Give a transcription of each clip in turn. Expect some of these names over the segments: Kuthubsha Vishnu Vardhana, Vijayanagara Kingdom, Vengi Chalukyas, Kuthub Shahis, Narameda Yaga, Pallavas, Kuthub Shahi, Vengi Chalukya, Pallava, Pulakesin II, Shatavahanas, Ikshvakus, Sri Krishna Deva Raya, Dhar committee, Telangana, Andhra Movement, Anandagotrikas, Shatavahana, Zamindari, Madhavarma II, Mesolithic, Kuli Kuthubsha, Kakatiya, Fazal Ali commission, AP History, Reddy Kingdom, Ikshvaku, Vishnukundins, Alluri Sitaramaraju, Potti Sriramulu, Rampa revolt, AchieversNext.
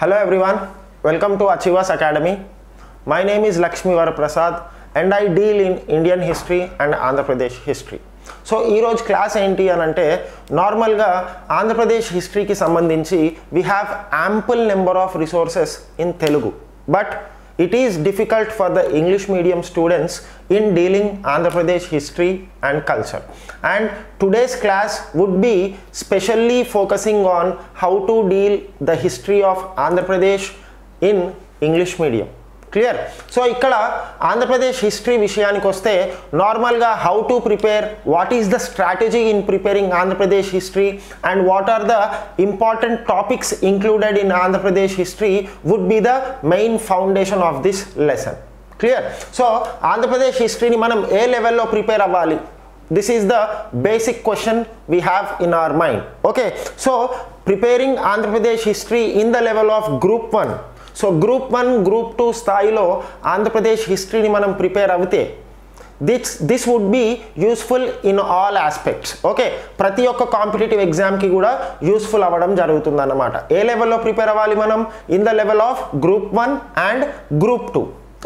Hello everyone, welcome to Achievers Academy. My name is Lakshmi Veeraswamy Prasad and I deal in Indian history and Andhra Pradesh history. So ee roju class enti anante normal ga Andhra Pradesh history ki sambandhinchi we have ample number of resources in Telugu, but it is difficult for the English medium students in dealing Andhra Pradesh history and culture. And today's class would be specially focusing on how to deal the history of Andhra Pradesh in English medium. Clear. So ఇక్కడ Andhra Pradesh history విషయానికి వస్తే నార్మల్గా how to prepare, what is the strategy in preparing Andhra Pradesh history and what are the important topics included in Andhra Pradesh history would be the main foundation of this lesson. Clear. So Andhra Pradesh హిస్టరీని మనం ఏ లెవెల్లో prepare అవ్వాలి, this is the basic question we have in our mind. Okay. So preparing Andhra Pradesh history in the level of group one. So group one group two స్థాయిలో ఆంధ్రప్రదేశ్ హిస్టరీని మనం prepare అవుతే this would be useful in all aspects. Okay. ప్రతి ఒక్క competitive ఎగ్జామ్కి కూడా useful అవ్వడం జరుగుతుంది అన్నమాట. ఏ లెవెల్లో ప్రిపేర్ అవ్వాలి మనం, in the level of group one and group two.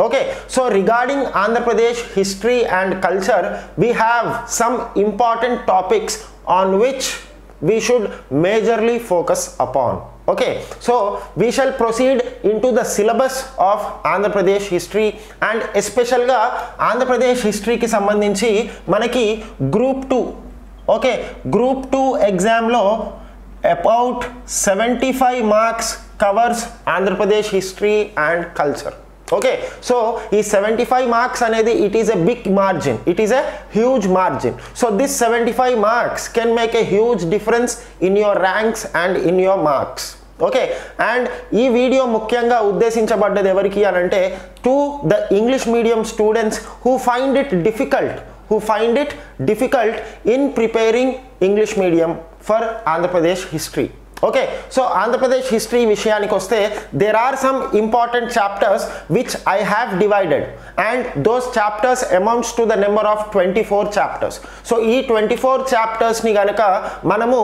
Okay. So regarding Andhra Pradesh history and culture we have some important topics on which we should majorly focus upon. Okay, so we shall proceed into the syllabus of Andhra Pradesh history and especially ga Andhra Pradesh history ki sambandhinchi manaki group 2. okay, group 2 exam lo about 75 marks covers Andhra Pradesh history and culture. Okay. So ఈ 75 marks అనేది it is a big margin, it is a huge margin. So this 75 marks can make a huge difference in your ranks and in your marks. Okay. And ఈ video ముఖ్యంగా ఉద్దేశించబడ్డది ఎవరికి అనంటే to the English medium students who find it difficult in preparing English medium for Andhra Pradesh history. Okay. So Andhra Pradesh history విషయానికి వస్తే there are some important chapters which I have divided and those chapters amounts to the number of 24 chapters. So ఈ 24 చాప్టర్స్ని కనుక మనము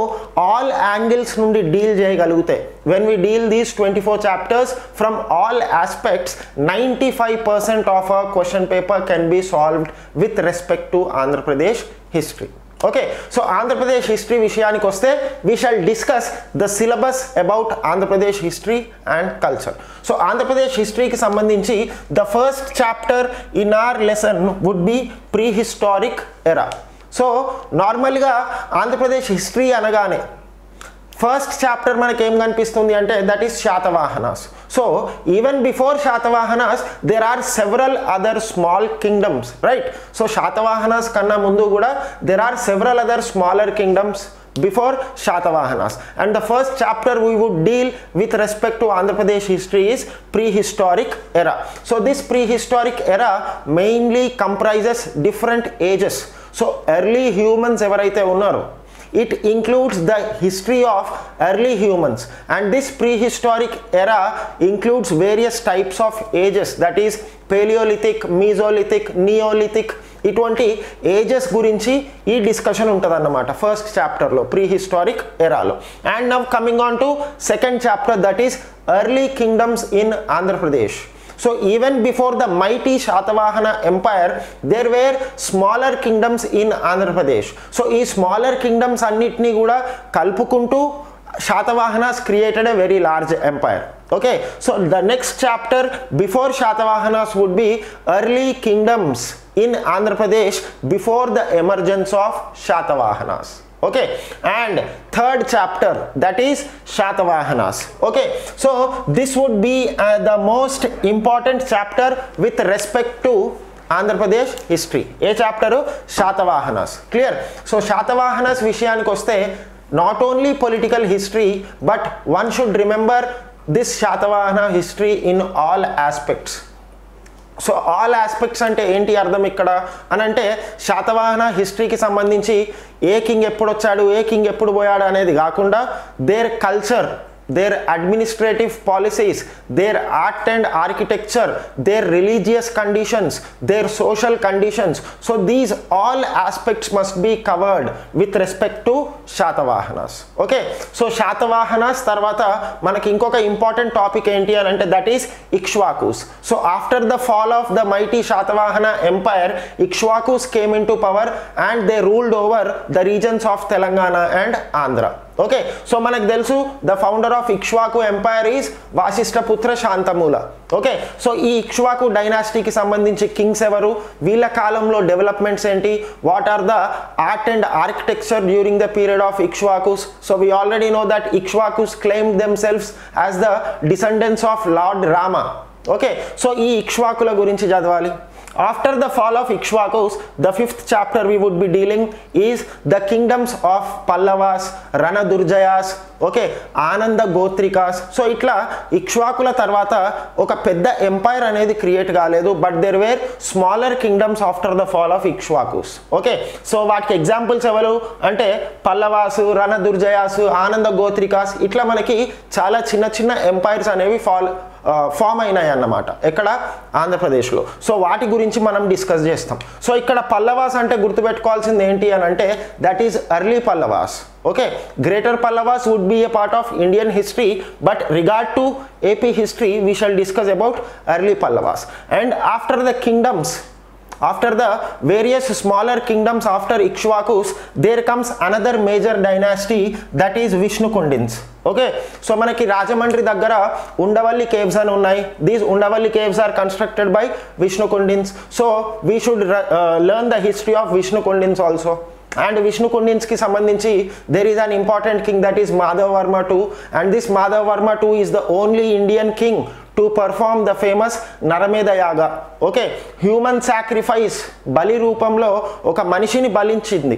all angles నుండి deal చేయగలిగితే, when we deal these 24 chapters from all aspects, 95% of our question paper can be solved with respect to Andhra Pradesh history. Okay. So Andhra Pradesh history విషయానికి వస్తే we shall discuss the syllabus about Andhra Pradesh history and culture. So Andhra Pradesh హిస్టరీకి సంబంధించి the first chapter in are lesson would be pre historic ఎరా. So నార్మల్గా Andhra Pradesh history అనగానే first chapter మనకేం కనిపిస్తుంది అంటే that is Satavahanas. So even before Satavahanas there are several other small kingdoms, right? So Satavahanas కన్నా ముందు కూడా there are several other smaller kingdoms before Satavahanas. And the first chapter we would deal with respect to Andhra Pradesh history is pre historic ఎరా. So this pre historic ఎరా mainly comprises different ages. So early humans ఎవరైతే ఉన్నారో it includes the history of early humans, and this prehistoric era includes various types of ages, that is Paleolithic, Mesolithic, Neolithic. ఇటువంటి ages గురించి ఈ discussion ఉంటుంది అన్నమాట first చాప్టర్లో, pre historic ఎరాలో. And now coming on to second chapter, that is early kingdoms in Andhra Pradesh. So even before the mighty Shatavahana empire there were smaller kingdoms in Andhra Pradesh. So these smaller kingdoms annitni kuda kalpukuntu Shatavahanas created a very large empire. Okay. So the next chapter before Shatavahanas would be early kingdoms in Andhra Pradesh before the emergence of Shatavahanas. Okay. And third chapter, that is Shatavahanas. Okay. So this would be the most important chapter with respect to Andhra Pradesh history. A chapter Shatavahanas. Clear. So Shatavahanas vishayaniki vaste not only political history, but one should remember this Shatavahana history in all aspects. So all aspects అంటే ఏంటి అర్థం ఇక్కడ అనంటే శాతవాహన హిస్టరీకి సంబంధించి a king ఎప్పుడు వచ్చాడు, a king ఎప్పుడు పోయాడు అనేది కాకుండా their culture, their administrative policies, their art and architecture, their religious conditions, their social conditions. So these all aspects must be covered with respect to Shatavahanas. Okay, so Shatavahanas tarvata manaki inkoka important topic enti ani ante that is Ikshvakus. So after the fall of the mighty Shatavahana empire, Ikshvakus came into power and they ruled over the regions of Telangana and Andhra. Okay so మనకు తెలుసు the founder of Ikshvaku empire is Vasishthaputra శాంతమూల. Okay so ఈ ఇక్ష్వాకు డైనాసిటీకి సంబంధించి Kings ఎవరు, వీళ్ళ కాలంలో developments ఏంటి, what are the art and architecture during the period of Ikshvakus. So we already know that Ikshvakus claim themselves as the descendants of lord Rama. Okay so ఈ ఇక్ష్వాకుల గురించి చదవాలి. After the fall of Ikshvakus, the fifth chapter we would be dealing is the kingdoms of Pallavas, Ranadurjayas, okay, Anandagotrikas. So itla Ikshvakula tarvata oka pedda empire anedi create galedu, but there were smaller kingdoms after the fall of Ikshvakus. Okay, so what examples evalu ante Pallavas, Ranadurjayas, Anandagotrikas itla manaki chala chinna chinna empires anevi fall form అయినాయి అన్నమాట ఎక్కడ, ఆంధ్రప్రదేశ్లో. So వాటి గురించి మనం discuss చేస్తాం. So ఇక్కడ పల్లవాస్ అంటే గుర్తుపెట్టుకోవాల్సింది ఏంటి అని అంటే that is early Pallavas. Okay, greater Pallavas would be a part of Indian history, but regard to AP history we shall discuss about early Pallavas. And after the kingdoms, after the various smaller kingdoms after Ikshvakus, there comes another major dynasty, that is Vishnukundins. Okay, so manaki Rajamandri daggara Undavalli caves ani unnai. These Undavalli caves are constructed by Vishnukundins. So we should learn the history of Vishnukundins also. And Vishnukundins ki sambandhinchi there is an important king, that is Madhavarma II, and this Madhavarma II is the only Indian king to perform the famous Narameda Yaga. Okay, human sacrifice, బలి రూపంలో ఒక మనిషిని బలించింది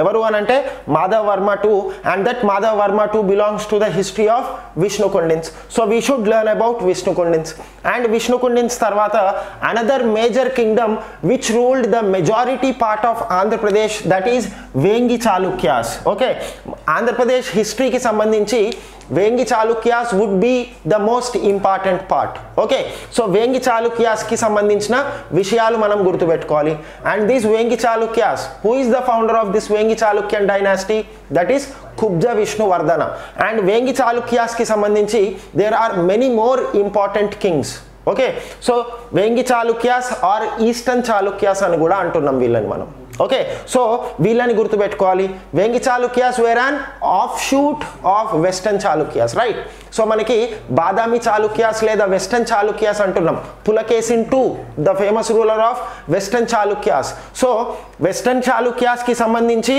ఎవరు అని అంటే Madhavarma 2, and that Madhavarma 2 belongs to the history of Vishnukundins. So we should learn about Vishnukundins. And Vishnukundins tarvata another major kingdom which ruled the majority part of Andhra Pradesh, that is Vengi Chalukyas. Okay, Andhra Pradesh history ki sambandhinchi Vengi Chalukyas would be the most important part. Okay, so Vengi Chalukyas ki sambandhinchina vishayalu manam gurtu pettukovali. And these Vengi Chalukyas, who is the founder of this Vengi Chalukyan dynasty? That is Kuthubsha Vishnu Vardhana. And Vengi Chalukyas ki sambandhinchi there are many more important kings. Okay, so Vengi Chalukyas or Eastern Chalukyas ani kuda antunnam villani manam. Okay so వీళ్ళని గుర్తుపెట్టుకోవాలి. Vengi Chalukyas were an offshoot of western Chalukyas, right. So మనకి బాదామి చాళుక్యాస్ లేదా western Chalukyas అంటున్నాం. Pulakeshin II the famous ruler of western Chalukyas. So western చాళుక్యాస్కి సంబంధించి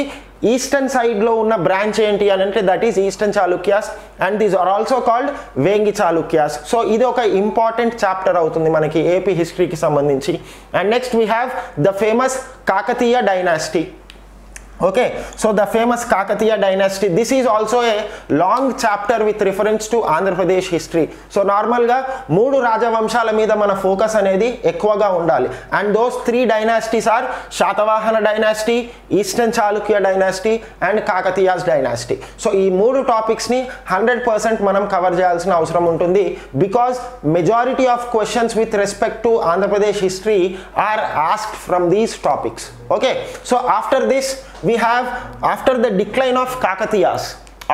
eastern సైడ్లో ఉన్న branch ఏంటి అని అంటే that is eastern Chalukyas, and these are also called Vengi Chalukyas. So ఇది ఒక ఇంపార్టెంట్ చాప్టర్ అవుతుంది మనకి ఏపీ హిస్టరీకి సంబంధించి. And next we have the famous Kakatiya dynasty. Okay so the famous Kakatiya dynasty, this is also a long chapter with reference to Andhra Pradesh history. So నార్మల్గా 3 రాజవంశాల మీద మన ఫోకస్ అనేది ఎక్కువగా ఉండాలి. And those 3 dynasties are Satavahana dynasty, eastern Chalukya dynasty and Kakatiyas dynasty. So ఈ 3 టాపిక్స్ని 100% మనం కవర్ చేయాల్సిన అవసరం ఉంటుంది, because majority of questions with respect to Andhra Pradesh history are asked from these topics. Okay so after this we have, after the decline of Kakatiyas,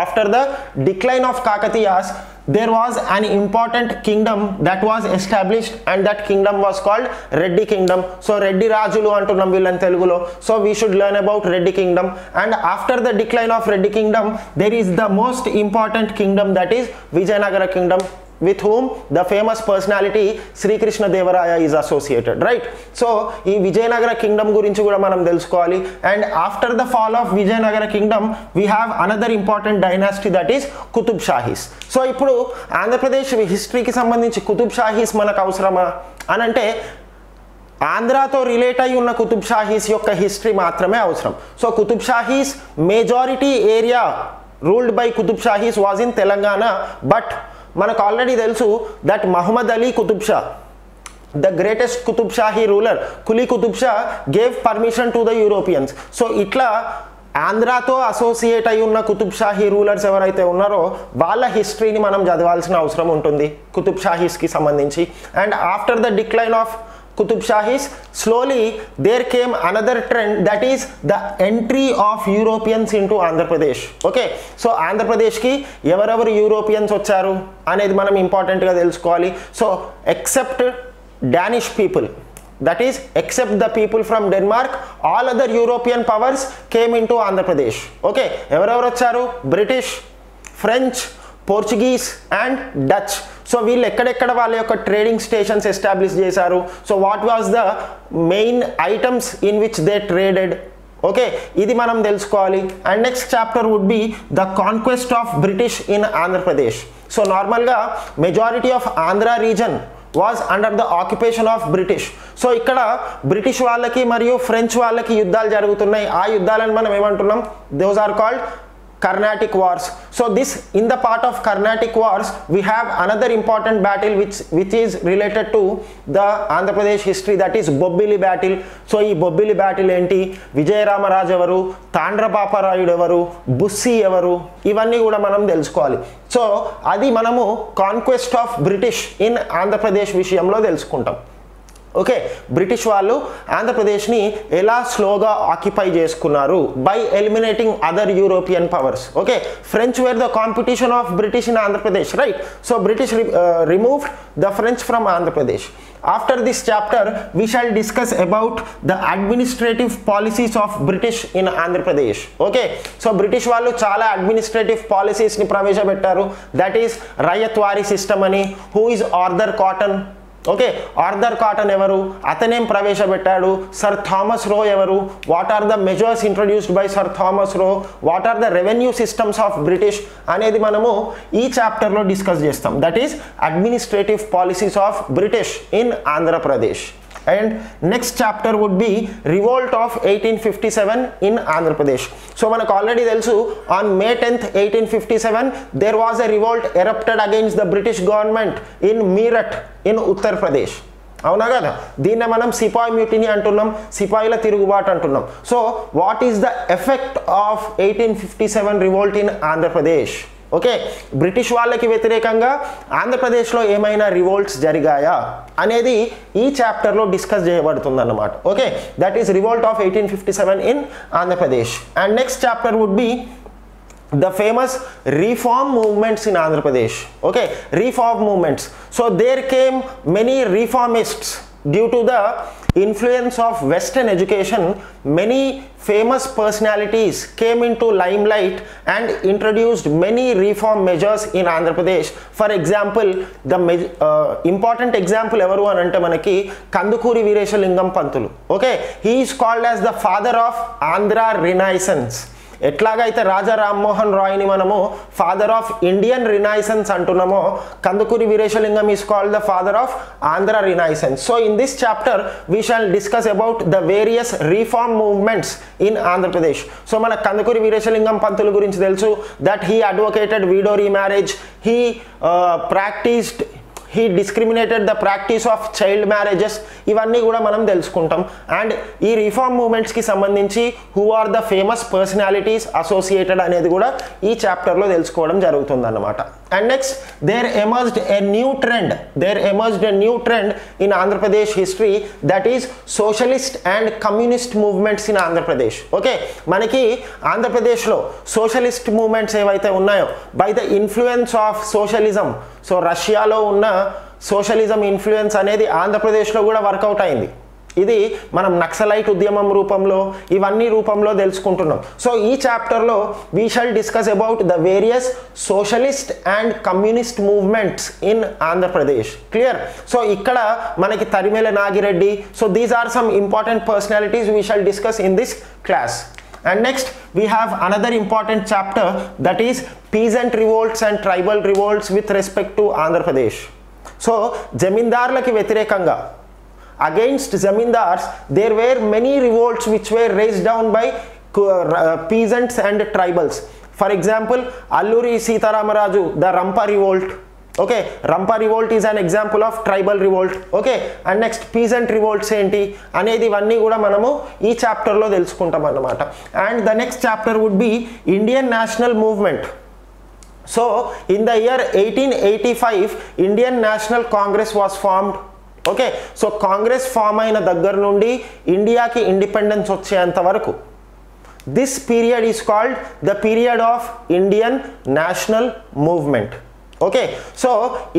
after the decline of Kakatiyas there was an important kingdom that was established, and that kingdom was called Reddy Kingdom. So Reddy Rajulu antunnam villan Telugulo. So we should learn about Reddy Kingdom. And after the decline of Reddy Kingdom there is the most important kingdom, that is Vijayanagara Kingdom, with whom the famous personality Sri Krishna Deva Raya is associated, right. So ee Vijayanagara Kingdom gurinchi kuda manam telusukovali. And after the fall of Vijayanagara Kingdom we have another important dynasty, that is Kuthub Shahis. So ippudu Andhra Pradesh history ki sambandhinchi Kuthub Shahis manaku avasarama anante ఆంధ్రాతో relate అయి ఉన్న కుతుబ్ షాహీస్ యొక్క history మాత్రమే అవసరం. So Qutb Shahis majority area ruled by Qutb Shahis was in Telangana, but మనకు already తెలుసు that Mohammed Ali Qutb Shah, the greatest Qutb Shahi ruler Quli Qutb Shah, gave permission to the Europeans. So ఇట్లా ఆంధ్రాతో అసోసియేట్ అయి ఉన్న కుతుబ్ షాహీ రూలర్స్ ఎవరైతే ఉన్నారో వాళ్ళ హిస్టరీని మనం చదవాల్సిన అవసరం ఉంటుంది కుతుబ్ షాహీస్ కి సంబంధించి. And after the decline of Qutb Shahis slowly there came another trend that is the entry of Europeans into Andhra Pradesh. Okay, so ఆంధ్రప్రదేశ్కి ఎవరెవరు యూరోపియన్స్ వచ్చారు అనేది మనం ఇంపార్టెంట్గా తెలుసుకోవాలి. So except Danish people, that is except the people from Denmark, all other European powers came into Andhra Pradesh. Okay, evaravar vacharu? British, French, Portuguese and Dutch. So వీళ్ళు ఎక్కడెక్కడ వాళ్ళ యొక్క ట్రేడింగ్ స్టేషన్స్ ఎస్టాబ్లిష్ చేశారు, so what was the main items in which they traded, okay ఇది మనం తెలుసుకోవాలి. And next chapter would be the conquest of British in Andhra Pradesh. So నార్మల్గా majority of Andhra region was under the occupation of British. So ఇక్కడ British వాళ్ళకి మరియు French వాళ్ళకి యుద్ధాలు జరుగుతున్నాయి, ఆ యుద్ధాలను మనం ఏమంటున్నాం, those are called Carnatic Wars. So this, in the part of Carnatic Wars, we have another important battle which is related to the Andhra Pradesh history, that is Bobbili Battle. So ee Bobbili Battle enti, Vijayarama Raja evaru, Tandrapa Parayudu evaru, Bussi evaru, ivanni kuda manam telusukovali. So adi manamu conquest of British in Andhra Pradesh vishayamlo telusukuntam. Okay, British వాళ్ళు ఆంధ్రప్రదేశ్ని ఎలా స్లోగా occupy చేసుకున్నారు, by eliminating other European powers. Okay, French were the competition of British in Andhra Pradesh, right. So British removed the French from Andhra Pradesh. After this chapter we shall discuss about the administrative policies of British in Andhra Pradesh. Okay, so British వాళ్ళు చాలా administrative policies ని ప్రవేశపెట్టారు, that is ryotwari system అని. Who is Arthur Cotton? Okay, Arthur Cotton ఎవరు, అతనేం ప్రవేశపెట్టాడు. Sir Thomas Roe ఎవరు, what are the measures introduced by sir Thomas Roe, what are the revenue systems of British అనేది మనము ఈ చాప్టర్లో డిస్కస్ చేస్తాం, that is administrative policies of British in Andhra Pradesh. And next chapter would be revolt of 1857 in Andhra Pradesh. So మనకు already తెలుసు, on May 10th 1857 there was a revolt erupted against the British government in Meerut in Uttar Pradesh, అవునా కదా. దీన్నే మనం సిపాయి మ్యూటిని అంటున్నాం, సిపాయిల తిరుగుబాటు అంటున్నాం. So what is the effect of 1857 revolt in Andhra Pradesh. Okay, British వాళ్ళకి వ్యతిరేకంగా ఆంధ్రప్రదేశ్లో ఏమైనా రివోల్ట్స్ జరిగాయా అనేది ఈ చాప్టర్లో డిస్కస్ చేయబడుతుంది అన్నమాట. Okay, that is revolt of 1857 in Andhra Pradesh. And next chapter would be the famous reform movements in Andhra Pradesh. Okay, reform movements. So there came many reformists due to the influence of Western education. Many famous personalities came into limelight and introduced many reform measures in Andhra Pradesh. For example, the important example evaru anante manaki Kandukuri Veeresalingam Pantulu. Okay, he is called as the father of Andhra Renaissance. ఎట్లాగైతే రాజా రామ్మోహన్ రాయ్ని మనము father of Indian renaissance అంటున్నామో, Kandukuri Veeresalingam is called the father of Andhra renaissance. So in this chapter we shall discuss about the various reform movements in Andhra Pradesh. So మన కందుకూరి వీరేశలింగం పంతుల గురించి తెలుసు, that he advocated widow remarriage, he practised, he discriminated the practice of child marriages, ivanni kuda manam telusukuntam. And ee reform movements ki sambandhinchi who are the famous personalities associated anedi kuda ee chapter lo telusukovadam jarugutund annamata. And next there emerged a new trend in Andhra Pradesh history, that is socialist and communist movements in Andhra Pradesh. Okay, manaki Andhra Pradesh lo socialist movements evaithe unnayo, by the influence of socialism, so Russia lo unna socialism influence అనేది ఆంధ్రప్రదేశ్లో కూడా work out అయింది. ఇది మనం నక్సలైట్ ఉద్యమం రూపంలో ఇవన్నీ రూపంలో తెలుసుకుంటున్నాం. సో ఈ చాప్టర్లో we shall discuss about the various socialist and communist movements in Andhra Pradesh. Clear. So ఇక్కడ మనకి Tarimela Nagi Reddy, so these are some important personalities we shall discuss in this class. And next we have another important chapter, that is peasant revolts and tribal revolts with respect to Andhra Pradesh. So zemindarlaki vyatirekanga, against zemindars there were many revolts which were raised down by peasants and tribals. For example, Alluri Sitaramaraju, the Rampa revolt. Okay, Rampa revolt is an example of tribal revolt. Okay, and next peasant revolts enti anedi vanni kuda manamu ee chapter lo telusukuntam annamata. And the next chapter would be Indian National Movement. So in the year 1885 Indian National Congress was formed. Okay, so Congress form ayina daggar nundi India ki independence vacheyanta varaku this period is called the period of Indian National Movement. Okay so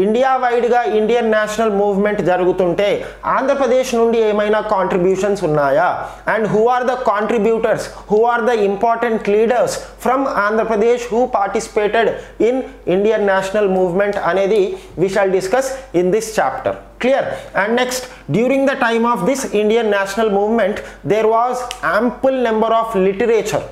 India వైడ్గా Indian national movement జరుగుతుంటే ఆంధ్రప్రదేశ్ నుండి ఏమైనా contributions ఉన్నాయా and who are the contributors who are the important leaders from Andhra Pradesh who participated in Indian national movement అనేది we shall discuss in this chapter. Clear? And next, during the time of this Indian national movement there was ample number of literature.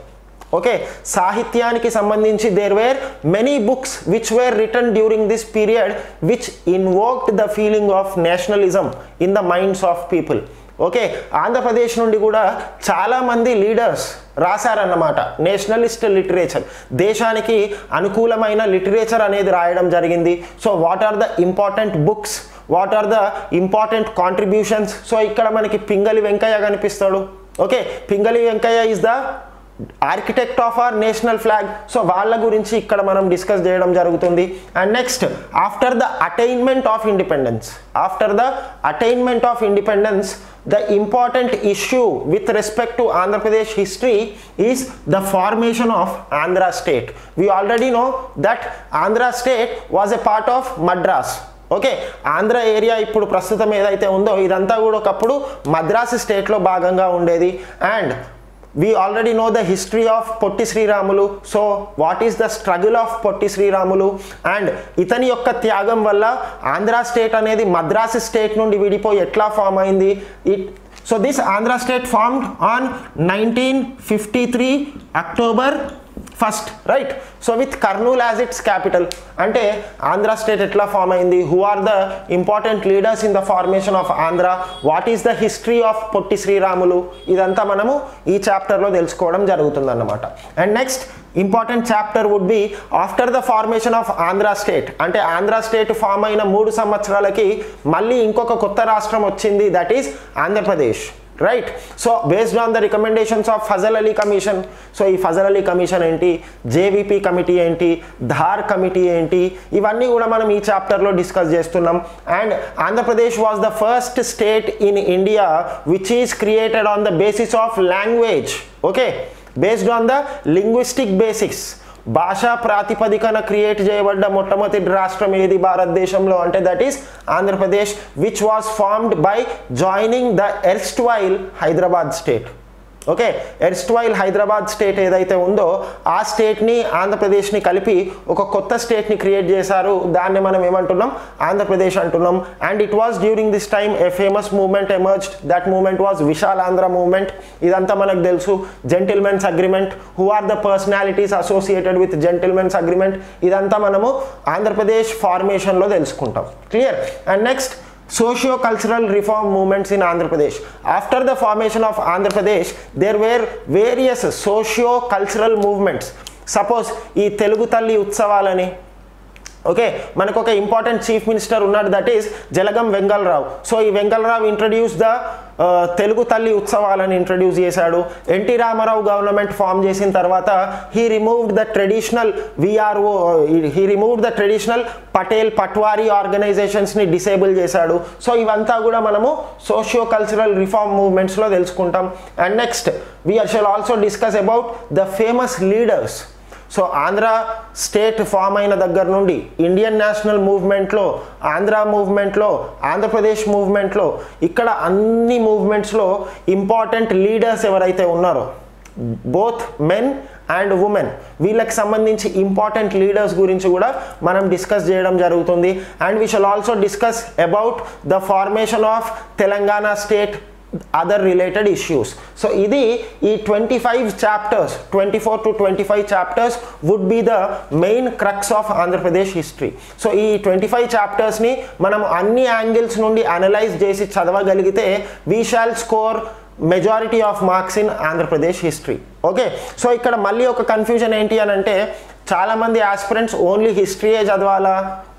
Okay, సాహిత్యానికి సంబంధించి there were many books which were written during this period which invoked the feeling of nationalism in the minds of people. Okay Andhra Pradesh నుండి కూడా చాలామంది leaders రాశారన్నమాట Nationalist literature. దేశానికి అనుకూలమైన literature అనేది రాయడం జరిగింది. So what are the important books, what are the important contributions. So ఇక్కడ మనకి పింగళి వెంకయ్య కనిపిస్తాడు. Okay, Pingali Venkayya is the architect of our national flag. So వాళ్ళ గురించి ఇక్కడ మనం డిస్కస్ చేయడం జరుగుతుంది. And next after the attainment of independence, after the attainment of independence the important issue with respect to Andhra Pradesh history is the formation of Andhra state. We already know that Andhra state was a part of Madras. Okay, Andhra area ఇప్పుడు ప్రస్తుతం ఏదైతే ఉందో ఇదంతా కూడా ఒకప్పుడు మద్రాసు స్టేట్లో భాగంగా ఉండేది. And we already know the history of Potti Sriramulu. So what is the struggle of Potti Sriramulu and itani yokka tyagam valla Andhra state anedi Madras state nundi vidipoyi etla form ayindi it. So this Andhra state formed on 1953 October 1st, right? So with Kurnool as its capital. అంటే Andhra state ఎట్లా form అయింది, who are the important leaders in the formation of Andhra, what is the history of Potti Sriramulu, ఇదంతా మనము ఈ చాప్టర్లో తెలుసుకోవడం జరుగుతుంది అన్నమాట. And next important chapter would be after the formation of Andhra state. అంటే ఆంధ్ర స్టేట్ ఫామ్ అయిన 3 సంవత్సరాలకి మళ్ళీ ఇంకొక కొత్త రాష్ట్రం వచ్చింది, that is Andhra Pradesh, right? So based on the recommendations of Fazal Ali commission. So ee Fazal Ali commission enti, JVP committee enti, Dhar committee enti, ivanni kuda manam ee chapter lo discuss chestunnam. And Andhra Pradesh was the first state in India which is created on the basis of language. Okay, based on the linguistic basics. భాషా ప్రాతిపదికన create చేయబడ్డ మొట్టమొదటి రాష్ట్రం ఏది భారతదేశంలో అంటే that is Andhra Pradesh, which was formed by joining the erstwhile Hyderabad state. Okay, erstwhile Hyderabad state ఏదైతే ఉందో ఆ స్టేట్ని ఆంధ్రప్రదేశ్ని కలిపి ఒక కొత్త స్టేట్ని క్రియేట్ చేశారు. దాన్ని మనం ఏమంటున్నాం, ఆంధ్రప్రదేశ్ అంటున్నాం. And it was during this time a famous movement emerged, that movement was Vishal Andhra movement. ఇదంతా మనకు తెలుసు. Gentlemen's agreement, who are the personalities associated with gentlemen's agreement, ఇదంతా మనము ఆంధ్రప్రదేశ్ ఫార్మేషన్లో తెలుసుకుంటాం. Clear? And next socio cultural reform movements in Andhra Pradesh. After the formation of Andhra Pradesh there were various socio cultural movements. Suppose ee Telugu Talli utsavalani, okay, మనకు ఒక important chief minister ఉన్నాడు, that is Jalagam Vengal Rao. So ఈ Vengal Rao introduce the Telugu Talli ఉత్సవాలను introduce చేశాడు. NT Ramarao government form చేసిన తర్వాత he removed the traditional patel patwari ఆర్గనైజేషన్స్ని disable చేశాడు. సో ఇవంతా కూడా మనము సోషియో కల్చరల్ రిఫార్మ్ మూవ్మెంట్స్లో తెలుసుకుంటాం. And next we shall also discuss about the famous leaders. So Andhra state form అయిన దగ్గర నుండి ఇండియన్ నేషనల్ మూవ్మెంట్లో, ఆంధ్ర మూవ్మెంట్లో, ఆంధ్రప్రదేశ్ మూవ్మెంట్లో, ఇక్కడ అన్ని మూవ్మెంట్స్లో ఇంపార్టెంట్ లీడర్స్ ఎవరైతే ఉన్నారో బోత్ మెన్ అండ్ ఉమెన్, వీళ్ళకి సంబంధించి ఇంపార్టెంట్ లీడర్స్ గురించి కూడా మనం డిస్కస్ చేయడం జరుగుతుంది. And we shall also discuss about the formation of Telangana state, other related issues. So ఇది ఈ 25 chapters, 24 to 25 chapters would be the main crux of Andhra Pradesh history. So ఈ 25 చాప్టర్స్ని మనం అన్ని యాంగిల్స్ నుండి అనలైజ్ చేసి చదవగలిగితే we shall score majority of marks in Andhra Pradesh history. Okay, so ఇక్కడ మళ్ళీ ఒక కన్ఫ్యూజన్ ఏంటి అని అంటే, చాలామంది ఆస్పిరెంట్స్ ఓన్లీ హిస్టరీయే చదవాలా,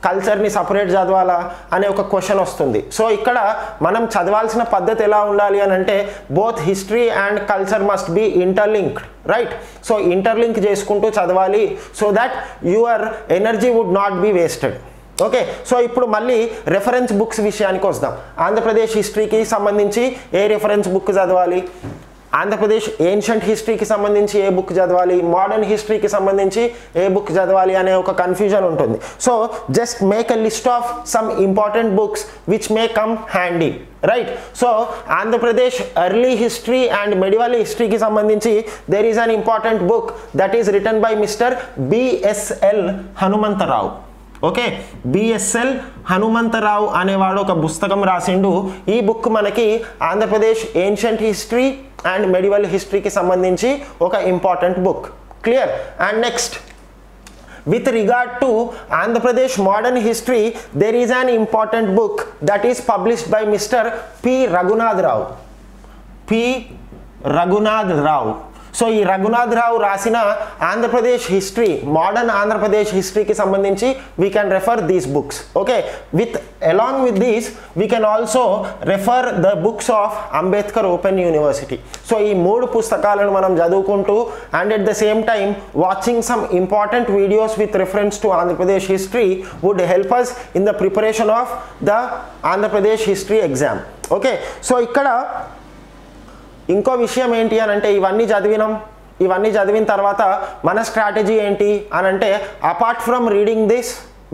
కల్చర్ని సపరేట్ చదవాలా అనే ఒక క్వశ్చన్ వస్తుంది. సో ఇక్కడ మనం చదవాల్సిన పద్ధతి ఎలా ఉండాలి అని అంటే, both history and culture must be interlinked, right? So interlink చేసుకుంటూ చదవాలి, so that your energy would not be wasted. Okay, so ఇప్పుడు మళ్ళీ రెఫరెన్స్ బుక్స్ విషయానికి వస్తాం. ఆంధ్రప్రదేశ్ హిస్టరీకి సంబంధించి ఏ రెఫరెన్స్ బుక్ చదవాలి, ఆంధ్రప్రదేశ్ ఏన్షియంట్ హిస్టరీకి సంబంధించి ఏ బుక్ చదవాలి, మోడర్న్ హిస్టరీకి సంబంధించి ఏ బుక్ చదవాలి అనే ఒక కన్ఫ్యూజన్ ఉంటుంది. So just make a list of some important books which may come handy, right? So Andhra Pradesh early history and medieval హిస్టరీకి సంబంధించి there is an important book that is written by mister BSL Hanumantha Rao. Okay, BSL Hanumantha Rao అనేవాడు ఒక పుస్తకం రాసిండు. ఈ book మనకి Andhra Pradesh ancient history and medieval హిస్టరీకి సంబంధించి ఒక important book. Clear? And next, with regard to Andhra Pradesh modern history there is an important book that is published by mister P Raghunatha Rao. P Raghunatha Rao. So ఈ రఘునాథరావు రాసిన ఆంధ్రప్రదేశ్ హిస్టరీ, మోడర్న్ ఆంధ్రప్రదేశ్ హిస్టరీకి సంబంధించి we can refer these books. Okay, with along with these we can also refer the books of Ambedkar open university. So ఈ మూడు పుస్తకాలను మనం చదువుకుంటూ and at the same time watching some important videos with reference to Andhra Pradesh history would help us in the preparation of the Andhra Pradesh history exam. Okay, so ఇక్కడ ఇంకో విషయం ఏంటి అని అంటే, ఇవన్నీ చదివిన తర్వాత మన స్ట్రాటజీ ఏంటి అని అంటే, apart from reading this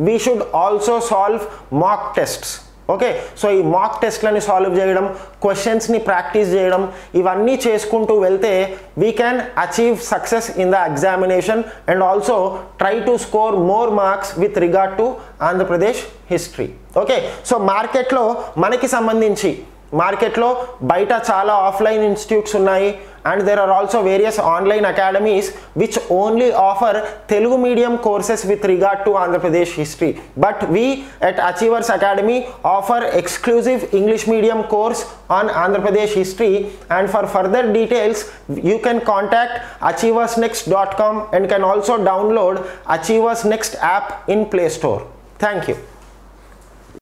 we should also solve mock tests. Okay, so ఈ మాక్ టెస్ట్లని సాల్వ్ చేయడం, క్వశ్చన్స్ని ప్రాక్టీస్ చేయడం, ఇవన్నీ చేసుకుంటూ వెళ్తే we can achieve success in the examination and also try to score more marks with regard to Andhra Pradesh history. Okay, so మార్కెట్లో మనకి సంబంధించి మార్కెట్లో బయట చాలా ఆఫ్లైన్ ఇన్స్టిట్యూట్స్ ఉన్నాయి and there are also various online academies which only offer Telugu medium courses with regard to Andhra Pradesh history. But we at Achievers Academy offer exclusive English medium course on Andhra Pradesh history and for further details you can contact achieversnext.com and can also download Achievers Next app in Play Store. Thank you.